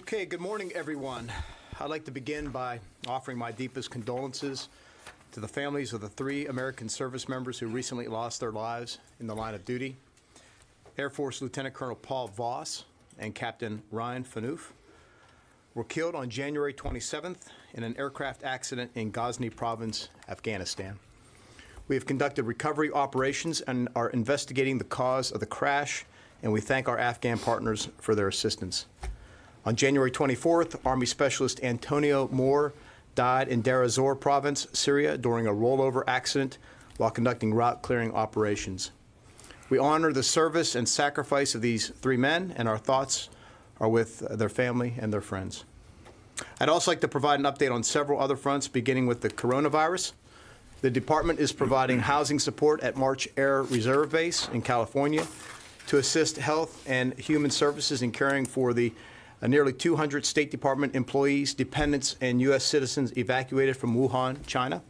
Okay, good morning, everyone. I'd like to begin by offering my deepest condolences to the families of the three American service members who recently lost their lives in the line of duty, Air Force Lieutenant Colonel Paul Voss and Captain Ryan Phanouf were killed on January 27th in an aircraft accident in Ghazni Province, Afghanistan. We have conducted recovery operations and are investigating the cause of the crash, and we thank our Afghan partners for their assistance. On January 24th, Army Specialist Antonio Moore died in Deir ez-Zor Province, Syria, during a rollover accident while conducting route clearing operations. We honor the service and sacrifice of these three men, and our thoughts are with their family and their friends. I'd also like to provide an update on several other fronts, beginning with the coronavirus. The department is providing housing support at March Air Reserve Base in California to assist Health and Human Services in caring for the nearly 200 State Department employees, dependents, and U.S. citizens evacuated from Wuhan, China.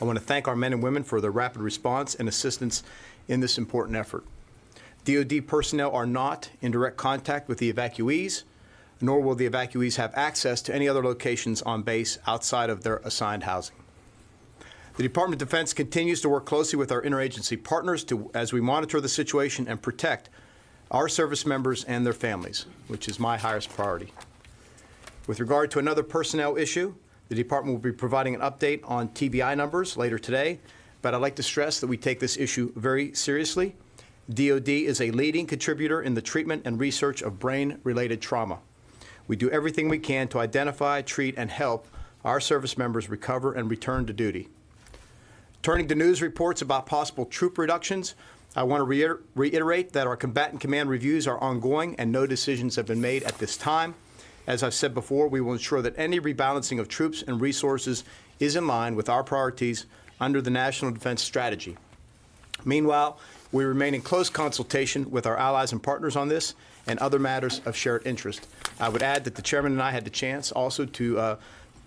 I want to thank our men and women for their rapid response and assistance in this important effort. DOD personnel are not in direct contact with the evacuees, nor will the evacuees have access to any other locations on base outside of their assigned housing. The Department of Defense continues to work closely with our interagency partners as we monitor the situation and protect our service members and their families, which is my highest priority. With regard to another personnel issue, the department will be providing an update on TBI numbers later today, but I'd like to stress that we take this issue very seriously. DOD is a leading contributor in the treatment and research of brain-related trauma. We do everything we can to identify, treat, and help our service members recover and return to duty. Turning to news reports about possible troop reductions, I want to reiterate that our combatant command reviews are ongoing and no decisions have been made at this time. As I've said before, we will ensure that any rebalancing of troops and resources is in line with our priorities under the National Defense Strategy. Meanwhile, we remain in close consultation with our allies and partners on this and other matters of shared interest. I would add that the Chairman and I had the chance also to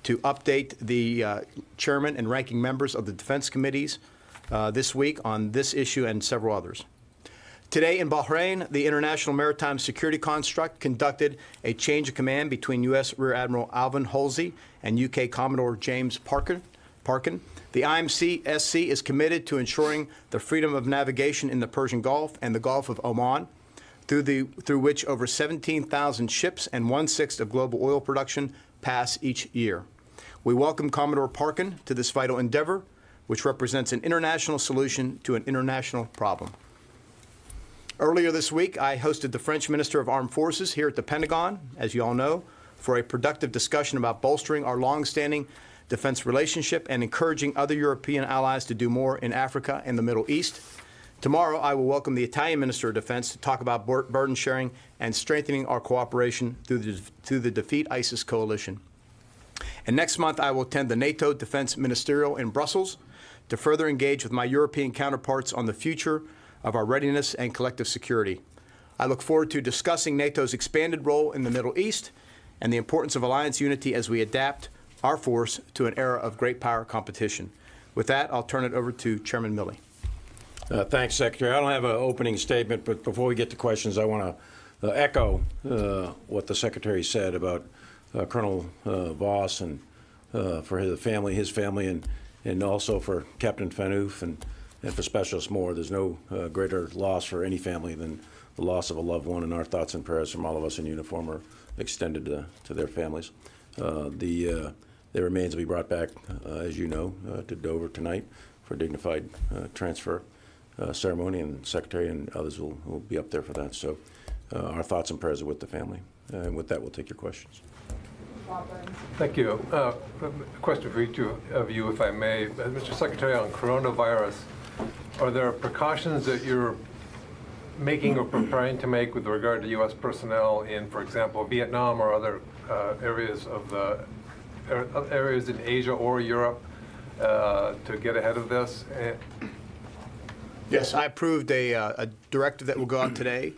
update the Chairman and ranking members of the Defense Committees this week on this issue and several others. Today in Bahrain, the International Maritime Security Construct conducted a change of command between U.S. Rear Admiral Alvin Holsey and U.K. Commodore James Parkin. The IMSC is committed to ensuring the freedom of navigation in the Persian Gulf and the Gulf of Oman, through which over 17,000 ships and 1/6 of global oil production pass each year. We welcome Commodore Parkin to this vital endeavor, which represents an international solution to an international problem. Earlier this week, I hosted the French Minister of Armed Forces here at the Pentagon, as you all know, for a productive discussion about bolstering our long-standing defense relationship and encouraging other European allies to do more in Africa and the Middle East. Tomorrow, I will welcome the Italian Minister of Defense to talk about burden sharing and strengthening our cooperation through the Defeat ISIS coalition. And next month, I will attend the NATO Defense Ministerial in Brussels to further engage with my European counterparts on the future of our readiness and collective security. I look forward to discussing NATO's expanded role in the Middle East and the importance of alliance unity as we adapt our force to an era of great power competition. With that, I'll turn it over to Chairman Milley. Thanks, Secretary. I don't have an opening statement, but before we get to questions, I want to echo what the Secretary said about Colonel Voss and for his family, and also for Captain Phanouf and for Specialist Moore. There's no greater loss for any family than the loss of a loved one, and our thoughts and prayers from all of us in uniform are extended to their families. Their remains will be brought back, as you know, to Dover tonight for a dignified transfer ceremony, and the Secretary and others will be up there for that. So our thoughts and prayers are with the family. And with that, we'll take your questions. Thank you. A question for each of you, if I may. Mr. Secretary, on coronavirus, are there precautions that you're making or preparing to make with regard to U.S. personnel in, for example, Vietnam or other areas in Asia or Europe to get ahead of this? Yes, I approved a directive that will go out today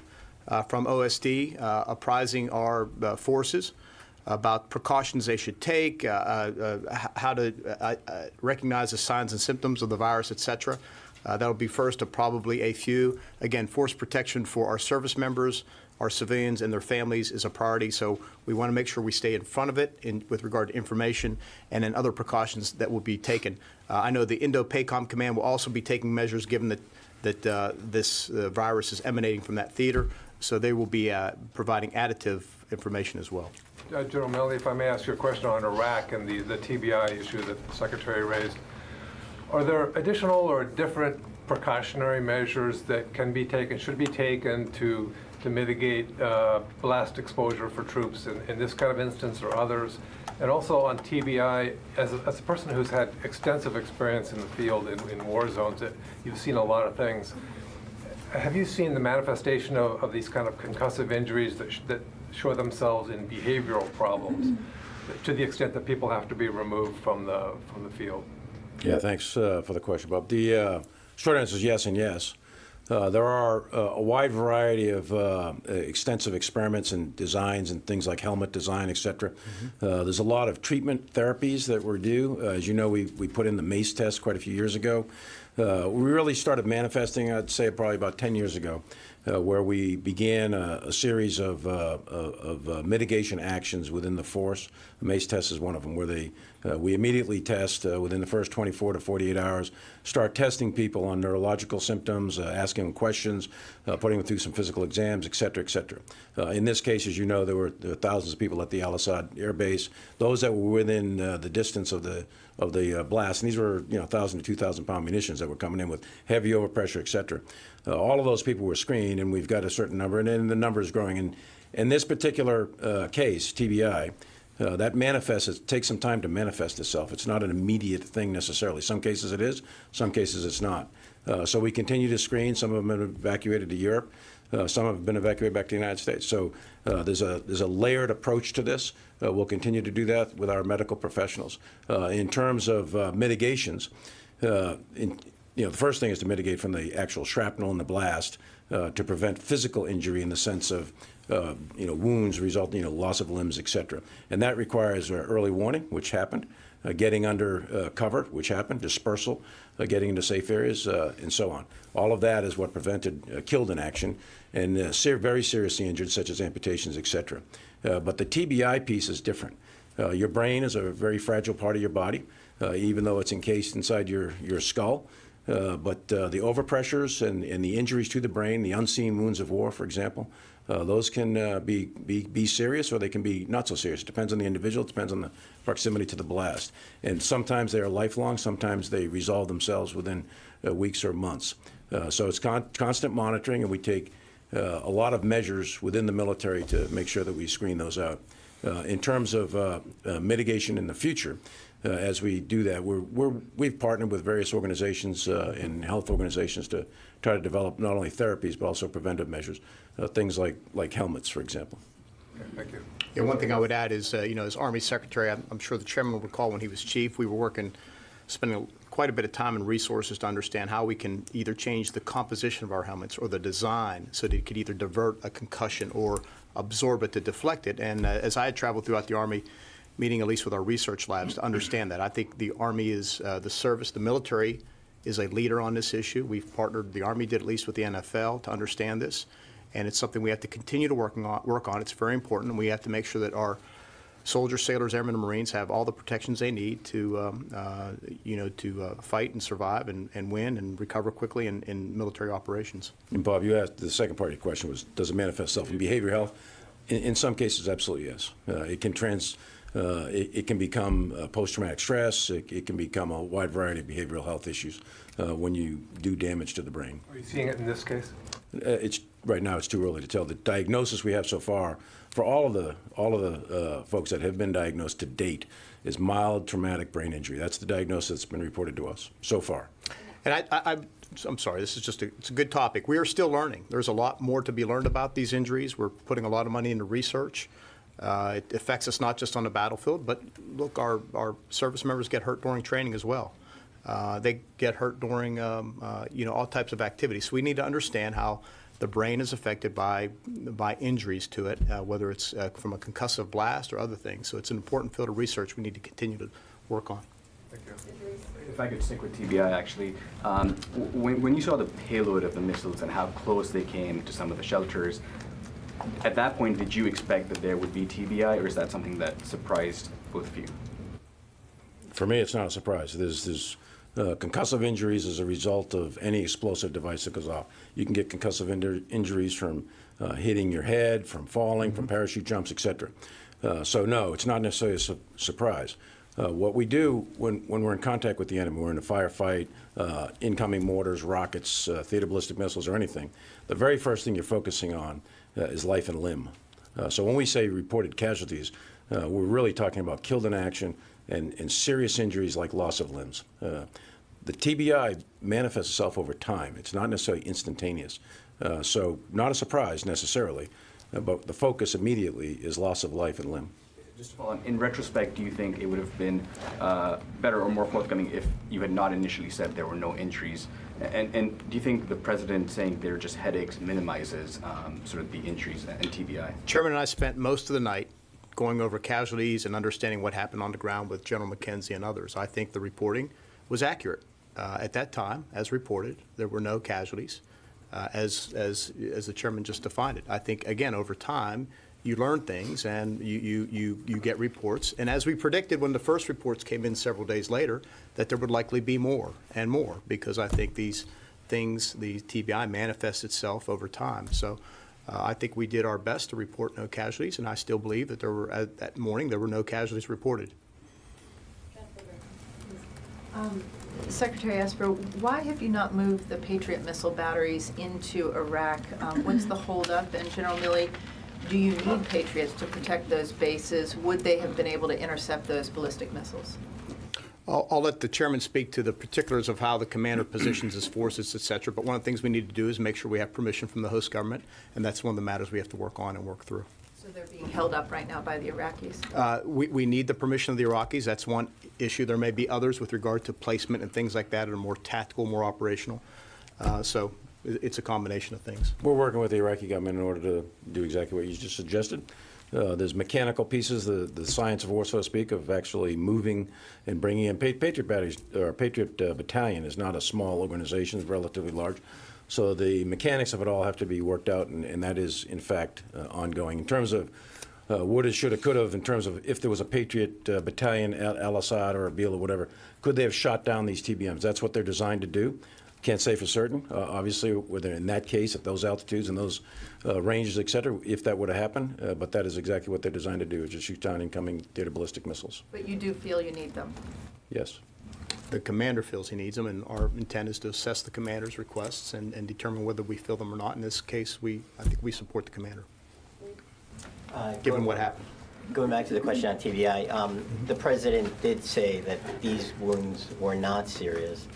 from OSD apprising our forces about precautions they should take, how to recognize the signs and symptoms of the virus, etc. That will be first of probably a few. Again, force protection for our service members, our civilians and their families is a priority, so we want to make sure we stay in front of it with regard to information and then other precautions that will be taken. I know the Indo-PACOM Command will also be taking measures given that this virus is emanating from that theater, so they will be providing additive information as well. General Milley, if I may ask you a question on Iraq and the TBI issue that the Secretary raised. Are there additional or different precautionary measures that can be taken, should be taken to mitigate blast exposure for troops in this kind of instance or others? And also on TBI, as a person who's had extensive experience in the field in war zones, you've seen a lot of things. Have you seen the manifestation of these kind of concussive injuries that show themselves in behavioral problems to the extent that people have to be removed from the field? Yeah, thanks for the question, Bob. The short answer is yes and yes. There are a wide variety of extensive experiments and designs and things like helmet design, et cetera. There's a lot of treatment therapies that were due. As you know, we put in the MACE test quite a few years ago. We really started manifesting, I'd say, probably about 10 years ago, where we began a series of mitigation actions within the force. The MACE test is one of them, where we immediately test within the first 24 to 48 hours, start testing people on neurological symptoms, asking them questions, putting them through some physical exams, et cetera, et cetera. In this case, as you know, there were thousands of people at the Al Asad Air Base, those that were within the distance of the blast, and these were 1,000 to 2,000-pound munitions that were coming in with heavy overpressure, et cetera. All of those people were screened, and we've got a certain number, and the number is growing. And in this particular case, TBI, that manifests, it takes some time to manifest itself. It's not an immediate thing necessarily. Some cases it is, some cases it's not. So we continue to screen. Some of them have been evacuated to Europe. Some have been evacuated back to the United States. So there's a layered approach to this. We'll continue to do that with our medical professionals. In terms of mitigations, the first thing is to mitigate from the actual shrapnel and the blast to prevent physical injury in the sense of wounds resulting loss of limbs, et cetera. And that requires early warning, which happened, getting under cover, which happened, dispersal, getting into safe areas, and so on. All of that is what prevented killed in action and very seriously injured, such as amputations, et cetera. But the TBI piece is different. Your brain is a very fragile part of your body, even though it's encased inside your skull. But the overpressures and the injuries to the brain, the unseen wounds of war, for example, those can be serious, or they can be not so serious. It depends on the individual. It depends on the proximity to the blast. And sometimes they are lifelong. Sometimes they resolve themselves within weeks or months. So it's constant monitoring, and we take a lot of measures within the military to make sure that we screen those out. In terms of mitigation in the future, as we do that, we've partnered with various organizations and health organizations to try to develop not only therapies but also preventive measures, things like helmets, for example. Okay, thank you. Yeah, one thing I would add is, as Army Secretary, I'm sure the Chairman will recall when he was Chief, we were spending quite a bit of time and resources to understand how we can either change the composition of our helmets or the design so that it could either divert a concussion or absorb it to deflect it. And as I had traveled throughout the Army, meeting at least with our research labs to understand that. I think the Army is the military is a leader on this issue. We've partnered, the Army did at least with the NFL to understand this, and it's something we have to continue to work on. It's very important, and we have to make sure that our soldiers, sailors, airmen, and Marines have all the protections they need to fight and survive and win and recover quickly in military operations. And Bob, you asked, the second part of your question was, does it manifest itself in behavioral health? In some cases, absolutely yes. It can it can become post-traumatic stress. It can become a wide variety of behavioral health issues when you do damage to the brain. Are you seeing it in this case? Right now, it's too early to tell. The diagnosis we have so far for all of the folks that have been diagnosed to date is mild traumatic brain injury. That's the diagnosis that's been reported to us so far. And I'm sorry, this is it's a good topic. We are still learning. There's a lot more to be learned about these injuries. We're putting a lot of money into research. It affects us not just on the battlefield, but look, our service members get hurt during training as well. They get hurt during all types of activities. So we need to understand how the brain is affected by injuries to it, whether it's from a concussive blast or other things. So it's an important field of research we need to continue to work on. If I could stick with TBI, actually, when you saw the payload of the missiles and how close they came to some of the shelters, at that point, did you expect that there would be TBI, or is that something that surprised both of you? For me, it's not a surprise. There's concussive injuries as a result of any explosive device that goes off. You can get concussive injuries from hitting your head, from falling, from parachute jumps, etc. So no, it's not necessarily a surprise. What we do when we're in contact with the enemy, we're in a firefight, incoming mortars, rockets, theater ballistic missiles, or anything, the very first thing you're focusing on is life and limb. So when we say reported casualties, we're really talking about killed in action and serious injuries like loss of limbs. The TBI manifests itself over time. It's not necessarily instantaneous. So not a surprise necessarily, but the focus immediately is loss of life and limb. Just to follow on, in retrospect, do you think it would have been better or more forthcoming if you had not initially said there were no injuries? And do you think the president saying they're just headaches minimizes sort of the injuries and TBI? Chairman and I spent most of the night going over casualties and understanding what happened on the ground with General McKenzie and others. I think the reporting was accurate. At that time, as reported, there were no casualties, as the chairman just defined it. I think, again, over time, you learn things and you get reports. And as we predicted when the first reports came in several days later, that there would likely be more and more, because I think these things, the TBI manifests itself over time. So I think we did our best to report no casualties, and I still believe that there were, that morning, there were no casualties reported. Secretary Esper, why have you not moved the Patriot missile batteries into Iraq? What's the holdup? And General Milley, do you need Patriots to protect those bases? Would they have been able to intercept those ballistic missiles? I'll let the chairman speak to the particulars of how the commander positions his forces, et cetera, but one of the things we need to do is make sure we have permission from the host government, and that's one of the matters we have to work on and work through. So they're being held up right now by the Iraqis? We need the permission of the Iraqis. That's one issue. There may be others with regard to placement and things like that that are more tactical, more operational. So it's a combination of things. We're working with the Iraqi government in order to do exactly what you just suggested. There's mechanical pieces, the science of war, so to speak, of actually moving and bringing in Patriot batteries. Or Patriot Battalion is not a small organization; it's relatively large. So the mechanics of it all have to be worked out, and that is, in fact, ongoing. In terms of what it should have, could have, in terms of if there was a Patriot Battalion at Al Asad or Abil or whatever, could they have shot down these TBMs? That's what they're designed to do. Can't say for certain. Obviously, whether in that case, at those altitudes and those ranges, et cetera, if that would have happened. But that is exactly what they're designed to do, is just shoot down incoming theater ballistic missiles. But you do feel you need them? Yes. The commander feels he needs them, and our intent is to assess the commander's requests and determine whether we feel them or not. In this case, I think we support the commander, given what happened. Going back to the question on TBI, the president did say that these wounds were not serious,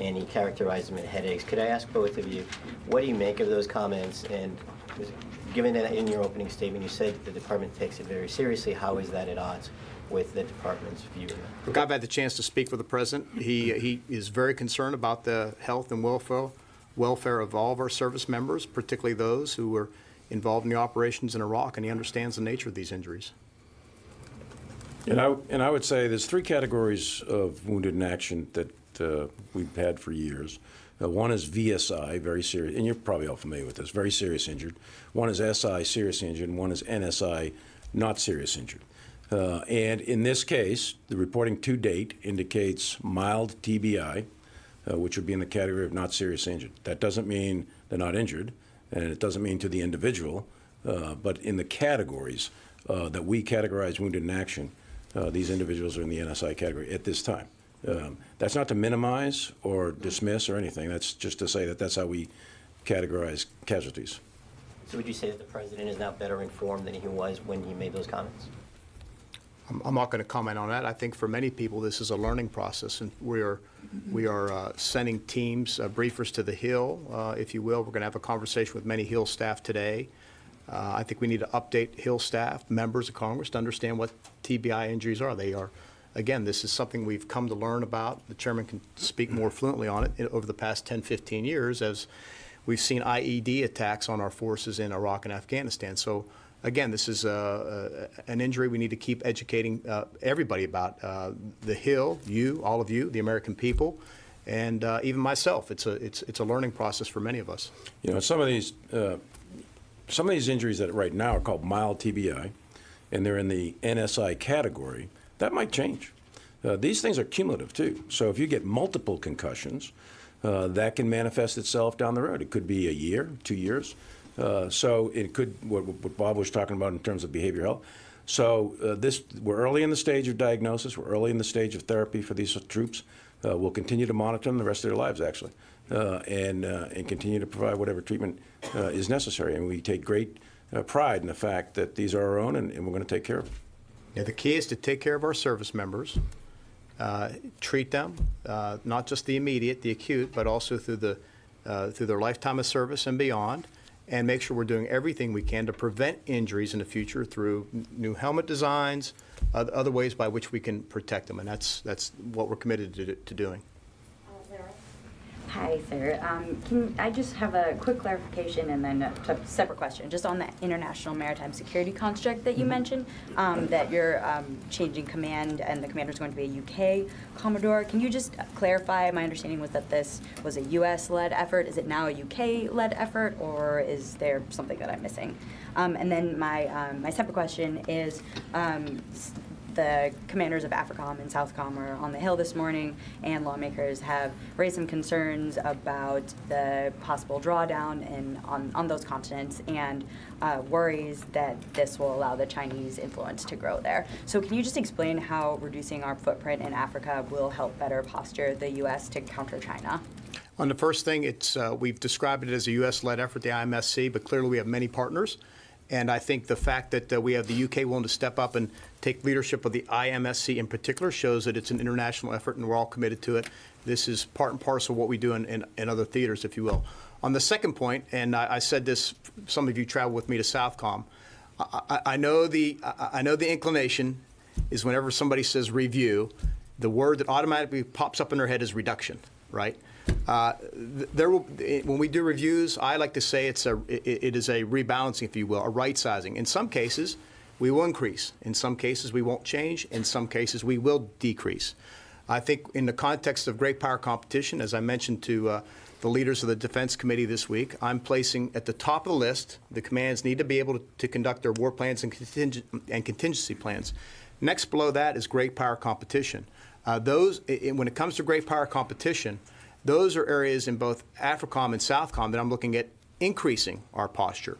and he characterized them as headaches. Could I ask both of you, what do you make of those comments? And given that in your opening statement you said that the department takes it very seriously, how is that at odds with the department's view? Look, I've had the chance to speak with the president. He is very concerned about the health and welfare of all of our service members, particularly those who were involved in the operations in Iraq, and he understands the nature of these injuries. And I would say there's three categories of wounded in action that we've had for years. One is VSI, very serious, and you're probably all familiar with this, very serious injured. One is SI, serious injured, and one is NSI, not serious injured. And in this case, the reporting to date indicates mild TBI, which would be in the category of not serious injured. That doesn't mean they're not injured, and it doesn't mean to the individual, but in the categories that we categorize wounded in action, these individuals are in the NSI category at this time. That's not to minimize or dismiss or anything. That's just to say that that's how we categorize casualties. So would you say that the president is now better informed than he was when he made those comments? I'm not going to comment on that. I think for many people this is a learning process, and we are sending teams, briefers to the Hill, if you will. We're going to have a conversation with many Hill staff today. I think we need to update Hill staff, members of Congress, to understand what TBI injuries are. They are. Again, this is something we've come to learn about. The chairman can speak more fluently on it over the past 10, 15 years as we've seen IED attacks on our forces in Iraq and Afghanistan. So again, this is an injury we need to keep educating everybody about. The Hill, you, all of you, the American people, and even myself. It's a learning process for many of us. You know, some of these injuries that right now are called mild TBI, and they're in the NSI category. That might change. These things are cumulative too. So if you get multiple concussions, that can manifest itself down the road. It could be a year, 2 years. So it could, what Bob was talking about in terms of behavioral health. So we're early in the stage of diagnosis. We're early in the stage of therapy for these troops. We'll continue to monitor them the rest of their lives, actually, and continue to provide whatever treatment is necessary. And we take great pride in the fact that these are our own, and we're going to take care of them. Yeah, the key is to take care of our service members, treat them, not just the immediate, the acute, but also through their lifetime of service and beyond, and make sure we're doing everything we can to prevent injuries in the future through new helmet designs, other ways by which we can protect them, and that's what we're committed to doing. Hi, sir. I just have a quick clarification and then a separate question, just on the international maritime security construct that you mentioned, that you're changing command and the commander's going to be a UK Commodore. Can you just clarify? My understanding was that this was a US-led effort. Is it now a UK-led effort, or is there something that I'm missing? And then my separate question is, the commanders of AFRICOM and Southcom were on the Hill this morning, and lawmakers have raised some concerns about the possible drawdown on those continents, and worries that this will allow the Chinese influence to grow there. So can you just explain how reducing our footprint in Africa will help better posture the U.S. to counter China? On the first thing, we've described it as a U.S.-led effort, the IMSC, but clearly we have many partners. And I think the fact that we have the UK willing to step up and take leadership of the IMSC in particular shows that it's an international effort and we're all committed to it. This is part and parcel of what we do in other theaters, if you will. On the second point, and I said this, some of you traveled with me to Southcom, I know the inclination is whenever somebody says review, the word that automatically pops up in their head is reduction, right? When we do reviews, I like to say it is a rebalancing, if you will, a right-sizing. In some cases, we will increase. In some cases, we won't change. In some cases, we will decrease. I think in the context of great power competition, as I mentioned to the leaders of the Defense Committee this week, I'm placing at the top of the list the commands need to be able to conduct their war plans and contingency plans. Next below that is great power competition. When it comes to great power competition, those are areas in both AFRICOM and Southcom that I'm looking at increasing our posture,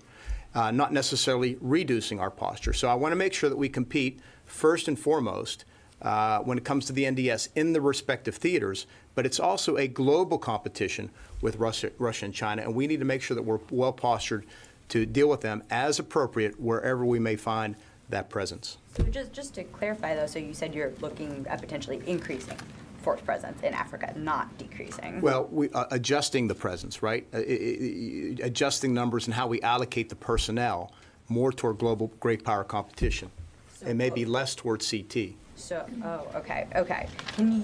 not necessarily reducing our posture. So I want to make sure that we compete first and foremost when it comes to the NDS in the respective theaters, but it's also a global competition with Russia and China, and we need to make sure that we're well postured to deal with them as appropriate wherever we may find that presence. So just to clarify, though, so you said you're looking at potentially increasing force presence in Africa, not decreasing. Well, we are adjusting the presence, right? Adjusting numbers and how we allocate the personnel more toward global great power competition, so, and maybe less toward CT. So, oh, okay, okay. Can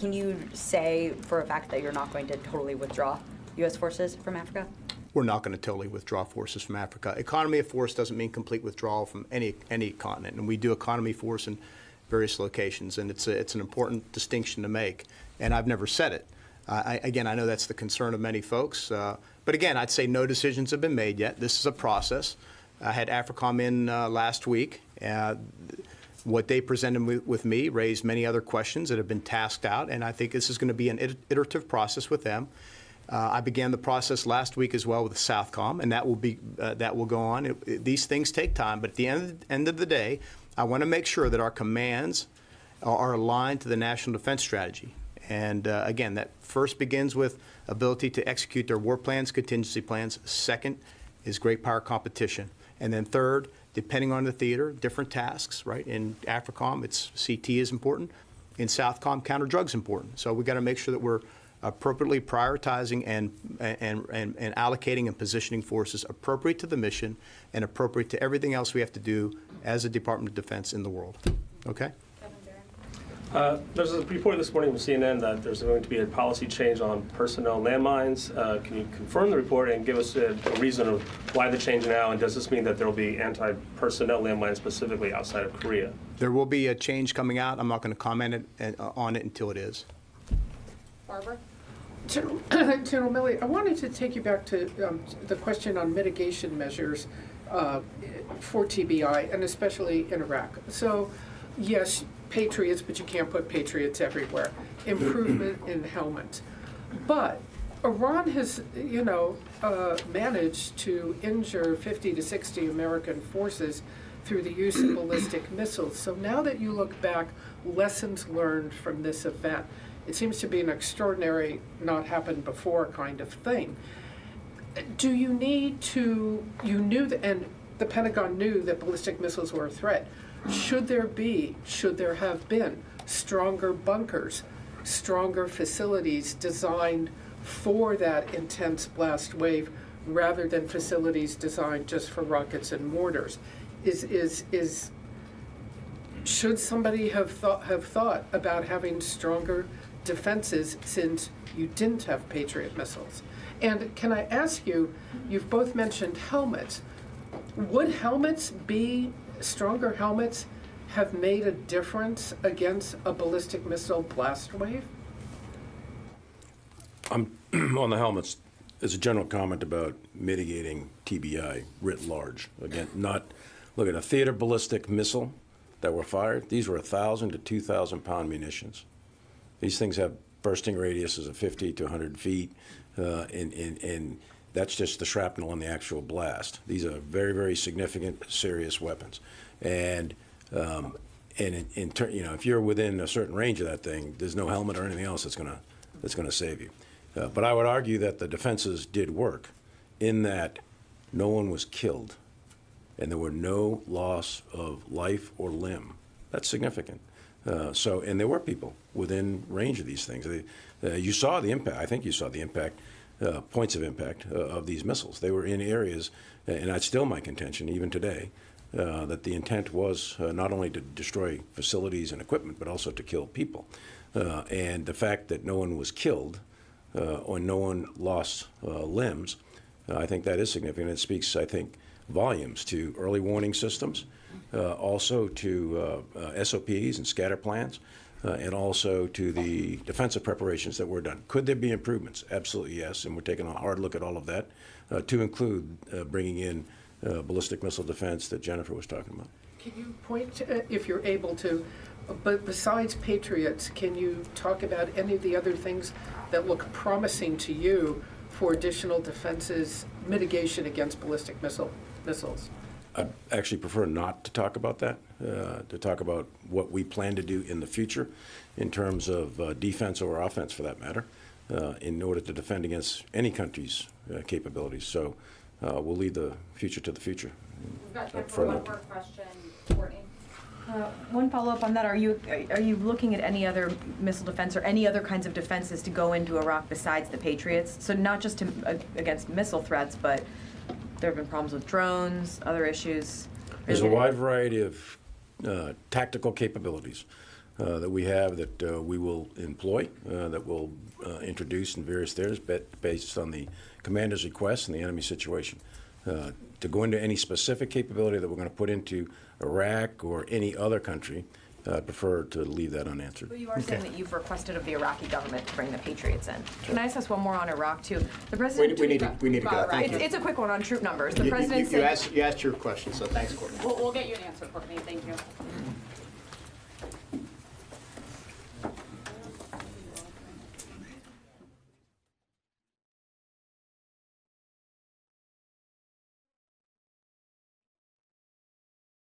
you say for a fact that you're not going to totally withdraw U.S. forces from Africa? We're not going to totally withdraw forces from Africa. Economy of force doesn't mean complete withdrawal from any continent, and we do economy force and various locations, and it's an important distinction to make, and I've never said it. Again, I know that's the concern of many folks, but again, I'd say no decisions have been made yet. This is a process. I had AFRICOM in last week. What they presented with me raised many other questions that have been tasked out, and I think this is going to be an iterative process with them. I began the process last week as well with Southcom, and that will go on. These things take time, but at the end of the day, I want to make sure that our commands are aligned to the national defense strategy. And again, that first begins with ability to execute their war plans, contingency plans. Second is great power competition. And then third, depending on the theater, different tasks, right? In AFRICOM, it's CT is important. In Southcom, counter drugs important. So we got to make sure that we're appropriately prioritizing and allocating and positioning forces appropriate to the mission and appropriate to everything else we have to do as a Department of Defense in the world. Okay? There's a report this morning from CNN that there's going to be a policy change on personnel landmines. Can you confirm the report and give us a reason of why the change now? And does this mean that there will be anti-personnel landmines specifically outside of Korea? There will be a change coming out. I'm not going to comment on it until it is. Barbara? General Milley, I wanted to take you back to the question on mitigation measures for TBI, and especially in Iraq. So, yes, Patriots, but you can't put Patriots everywhere. Improvement in helmets. But Iran has, you know, managed to injure 50 to 60 American forces through the use of ballistic missiles. So now that you look back, lessons learned from this event, it seems to be an extraordinary, not happened before kind of thing. Do you need to, you knew, and the Pentagon knew that ballistic missiles were a threat. Should there have been stronger bunkers, stronger facilities designed for that intense blast wave rather than facilities designed just for rockets and mortars? Should somebody have thought about having stronger defenses since you didn't have Patriot missiles? And can I ask you, you've both mentioned helmets. Would helmets be stronger helmets have made a difference against a ballistic missile blast wave? On the helmets, as a general comment about mitigating TBI writ large. Again, look at a theater ballistic missile that were fired. These were 1,000 to 2,000 pound munitions. These things have bursting radiuses of 50 to 100 feet, and that's just the shrapnel and the actual blast. These are very, very significant, serious weapons. And if you're within a certain range of that thing, there's no helmet or anything else that's gonna save you. But I would argue that the defenses did work, in that no one was killed, and there were no loss of life or limb. That's significant. And there were people within range of these things. You saw the impact. I think you saw the impact. Points of impact of these missiles. They were in areas, and that's still my contention even today, that the intent was not only to destroy facilities and equipment, but also to kill people. And the fact that no one was killed or no one lost limbs, I think that is significant. It speaks, I think, volumes to early warning systems, also to SOPs and scatter plans, and also to the defensive preparations that were done. Could there be improvements? Absolutely, yes, and we're taking a hard look at all of that, to include bringing in ballistic missile defense that Jennifer was talking about. Can you point, if you're able to, but besides Patriots, can you talk about any of the other things that look promising to you for additional defenses, mitigation against ballistic missiles? I actually prefer not to talk about that, to talk about what we plan to do in the future in terms of defense or offense, for that matter, in order to defend against any country's capabilities. So we'll leave the future to the future. We've got time for one more question, Courtney. One follow-up on that. Are you looking at any other missile defense or any other kinds of defenses to go into Iraq besides the Patriots? So not just against missile threats, but there have been problems with drones, other issues. There's a wide variety of tactical capabilities that we have, that we will employ, that we'll introduce in various theaters based on the commander's request and the enemy situation. To go into any specific capability that we're going to put into Iraq or any other country, I prefer to leave that unanswered. Well, you are saying that you've requested of the Iraqi government to bring the Patriots in. Sure. Can I ask one more on Iraq, too? The president. We need to go. Thank you. It's a quick one on troop numbers. The president. You asked your question, so thanks, Courtney. We'll get you an answer, Courtney. Thank you.